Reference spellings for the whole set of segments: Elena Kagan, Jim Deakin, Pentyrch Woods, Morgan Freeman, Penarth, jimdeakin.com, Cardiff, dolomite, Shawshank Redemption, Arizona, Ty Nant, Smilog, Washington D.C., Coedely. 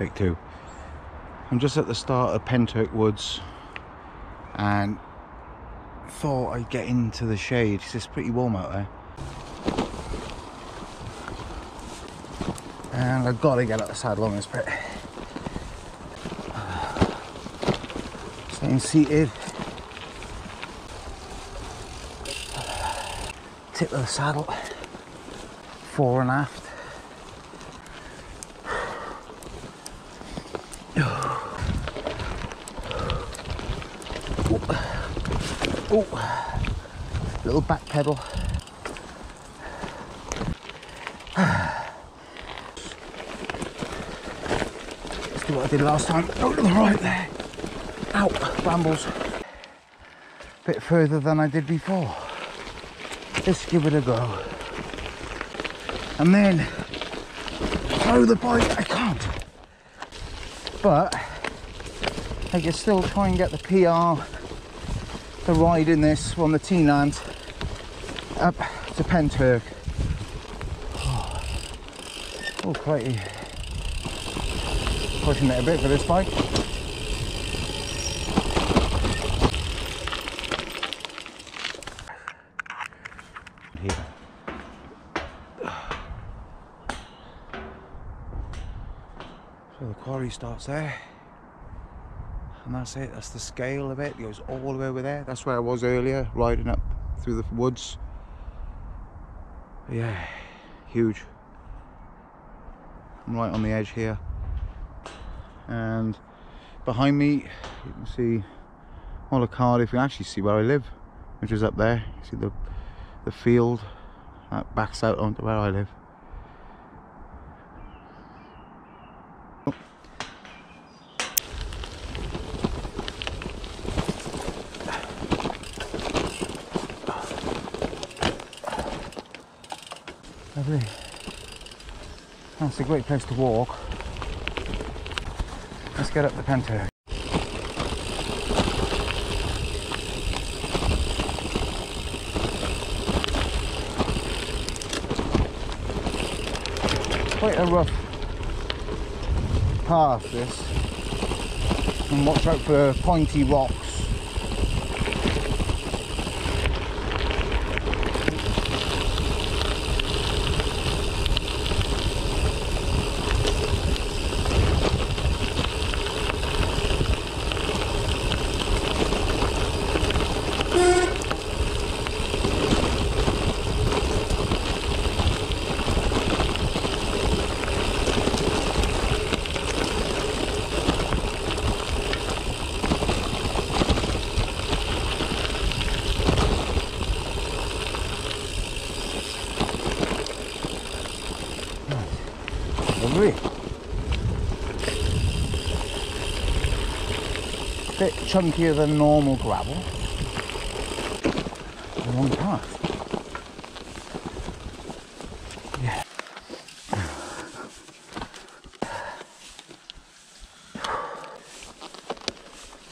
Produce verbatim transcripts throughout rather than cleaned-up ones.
traffic too. I'm just at the start of Pentyrch Woods and thought I'd get into the shade because it's pretty warm out there. And I've got to get out the saddle on this bit. Staying seated. Tip of the saddle. Fore and aft. Oh, little back pedal. Let's do what I did last time. Out to the right there. Out, brambles. Bit further than I did before. Let's give it a go. And then throw the bike. I can't. But I can still try and get the P R. The ride in this from the Ty Nant up to Pentyrch. Oh, oh crikey. Pushing it a bit for this bike. Here. So the quarry starts there. And that's it, that's the scale of it. It goes all the way over there. That's where I was earlier, riding up through the woods. Yeah, huge. I'm right on the edge here. And behind me, you can see all of Cardiff. You can actually see where I live, which is up there. You see the, the field that backs out onto where I live. Lovely. That's a great place to walk. Let's get up the Pentyrch. Quite a rough path this, and watch out for pointy rocks. Bit chunkier than normal gravel. A long path. Yeah.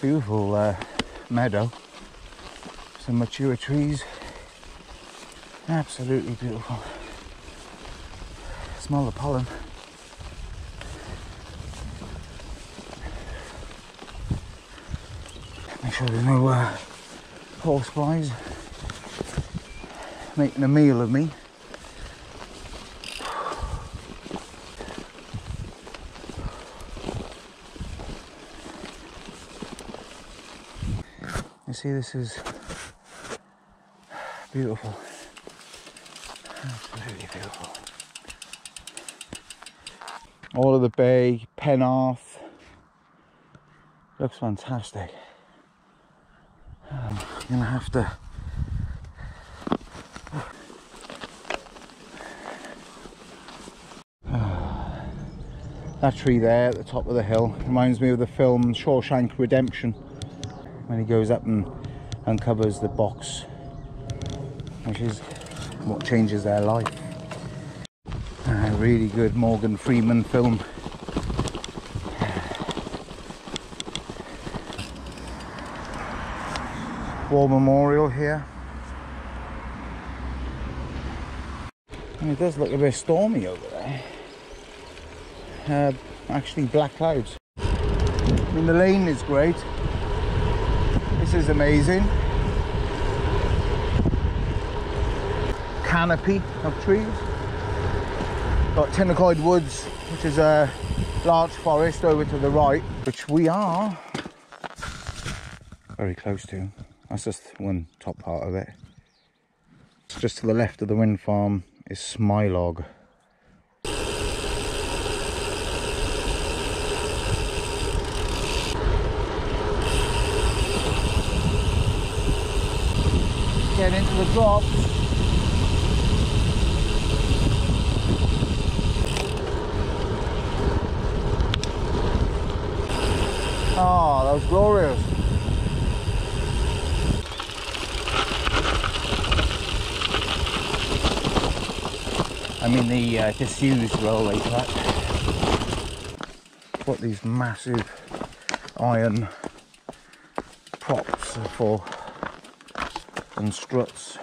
Beautiful uh, meadow. Some mature trees. Absolutely beautiful. Smell the pollen. Make sure there's no uh, horseflies making a meal of me. You see, this is beautiful. Absolutely beautiful. All of the bay, Penarth. Looks fantastic. Um, I'm gonna have to uh, that tree there at the top of the hill reminds me of the film Shawshank Redemption, when he goes up and uncovers the box, which is what changes their life. A really good Morgan Freeman film. War memorial here. And it does look a bit stormy over there. Uh, actually black clouds. I mean, the lane is great. This is amazing. Canopy of trees. Got Pentyrch Woods, which is a large forest over to the right, which we are very close to. That's just one top part of it. Just to the left of the wind farm is Smilog. Get into the drops. Oh, that was glorious. I mean, the uh, disused railway track. What these massive iron props are for, and struts.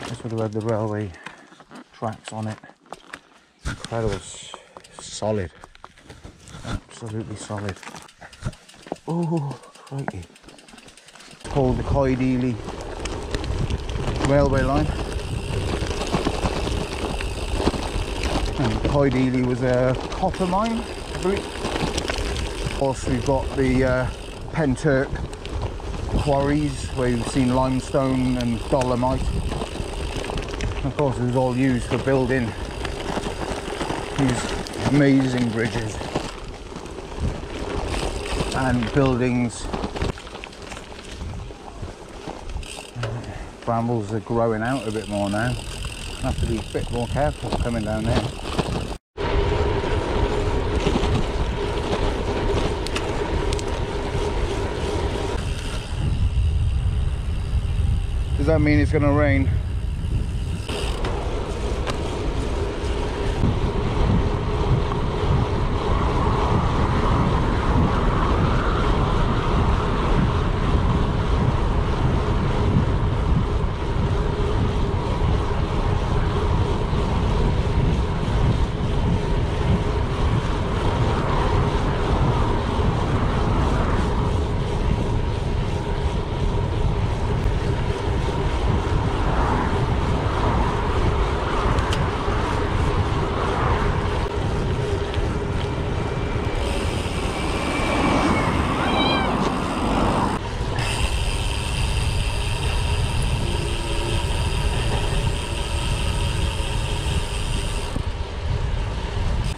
This would have had the railway tracks on it. Incredible, solid, absolutely solid. Oh, crikey! It's called the Coedely railway line. And Coedely was a copper mine, I believe. Also, we've got the uh, Pentyrch quarries, where you've seen limestone and dolomite. Of course, it was all used for building these amazing bridges and buildings. Brambles are growing out a bit more now. I have to be a bit more careful coming down there. Does that mean it's going to rain?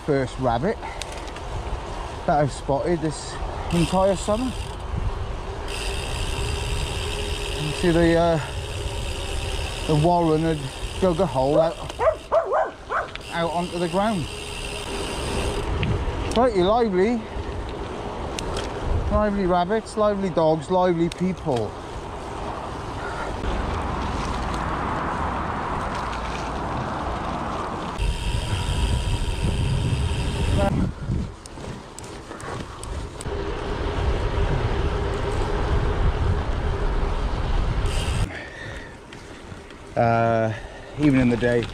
First rabbit that I've spotted this entire summer. You see the uh, the warren had dug a hole out, out onto the ground. Pretty lively, lively rabbits, lively dogs, lively people. Uh, even in the day,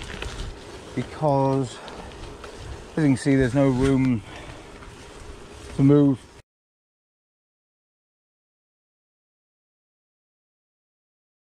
because as you can see, there's no room to move